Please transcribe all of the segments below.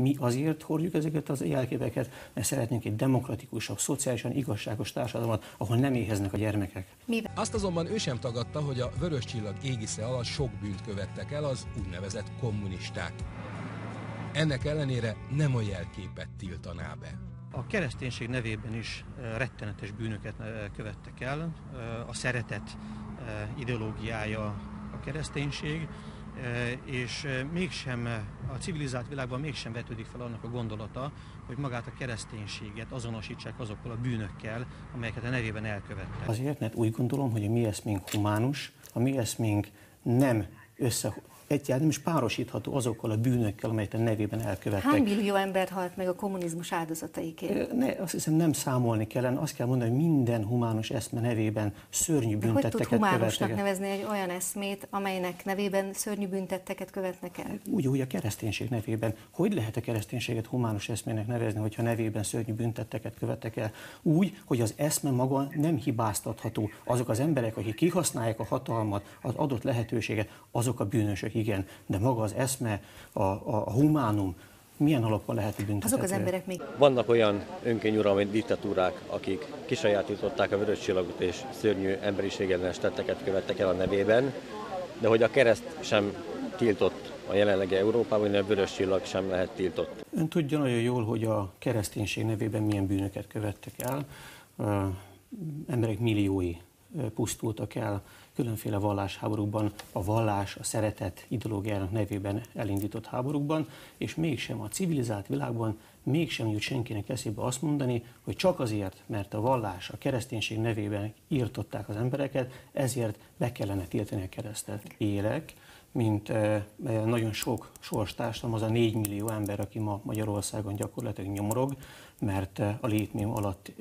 Mi azért hordjuk ezeket az jelképeket, mert szeretnénk egy demokratikusabb, szociálisan igazságos társadalmat, ahol nem éheznek a gyermekek. Azt azonban ő sem tagadta, hogy a Vörös Csillag égisze alatt sok bűnt követtek el az úgynevezett kommunisták. Ennek ellenére nem a jelképet tiltaná be. A kereszténység nevében is rettenetes bűnöket követtek el. A szeretet ideológiája a kereszténység, és mégsem a civilizált világban mégsem vetődik fel annak a gondolata, hogy magát a kereszténységet azonosítsák azokkal a bűnökkel, amelyeket a nevében elkövettek. Azért, mert úgy gondolom, hogy a mi eszménk humánus, a mi eszménk nem nem is párosítható azokkal a bűnökkel, amelyet a nevében elkövettek. Hány millió ember halt meg a kommunizmus áldozataiként? Azt hiszem, nem számolni kellene, azt kell mondani, hogy minden humánus eszme nevében szörnyű büntetteket követtek. Hogy tud humánusnak nevezni egy olyan eszmét, amelynek nevében szörnyű büntetteket követnek el? Úgy, a kereszténység nevében. Hogy lehet a kereszténységet humánus eszmének nevezni, hogyha nevében szörnyű büntetteket követtek el? Úgy, hogy az eszme maga nem hibáztatható. Azok az emberek, akik kihasználják a hatalmat, az adott lehetőséget, azok a bűnösök. Igen, de maga az eszme, a humánum, milyen alapon lehet büntetni? Azok az emberek még... Vannak olyan önkényuralmi diktatúrák, akik kisajátították a Vörös Csillagot és szörnyű emberiségellenes tetteket követtek el a nevében, de hogy a kereszt sem tiltott a jelenlegi Európában, a Vörös Csillag sem lehet tiltott. Ön tudja nagyon jól, hogy a kereszténység nevében milyen bűnöket követtek el. Emberek milliói pusztultak el különféle vallásháborúkban, a vallás, a szeretet ideológiának nevében elindított háborúkban, és mégsem a civilizált világban mégsem jut senkinek eszébe azt mondani, hogy csak azért, mert a vallás, a kereszténység nevében írtották az embereket, ezért be kellene tiltani a keresztet. Élek, mint nagyon sok sorstársam, az a 4 millió ember, aki ma Magyarországon gyakorlatilag nyomorog, mert a létmém alatt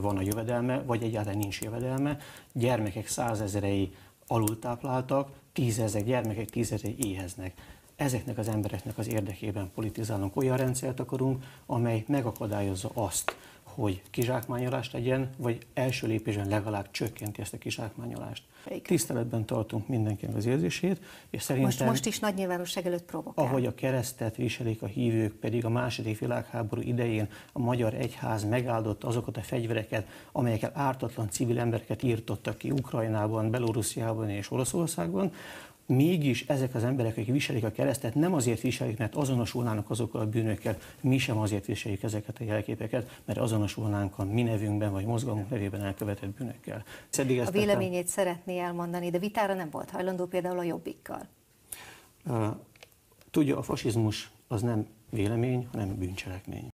van a jövedelme, vagy egyáltalán nincs jövedelme. Gyermekek százezerei alultápláltak, tízezrei éheznek. Ezeknek az embereknek az érdekében politizálunk, olyan rendszert akarunk, amely megakadályozza azt, hogy kizsákmányolást legyen, vagy első lépésben legalább csökkenti ezt a kizsákmányolást. Tiszteletben tartunk mindenkinek az érzését, és szerintem... Most is nagy nyilvánosság előtt provokál. Ahogy a keresztet viselik a hívők, pedig a II. Világháború idején a magyar egyház megáldotta azokat a fegyvereket, amelyekkel ártatlan civil embereket írtottak ki Ukrajnában, Belorussziában és Oroszországban. Mégis ezek az emberek, akik viselik a keresztet, nem azért viselik, mert azonosulnának azokkal a bűnökkel, mi sem azért viseljük ezeket a jelképeket, mert azonosulnánk a mi nevünkben vagy mozgalmunk nevében elkövetett bűnökkel. A véleményét szeretné elmondani, de vitára nem volt hajlandó például a Jobbikkal. Tudja, a fasizmus az nem vélemény, hanem bűncselekmény.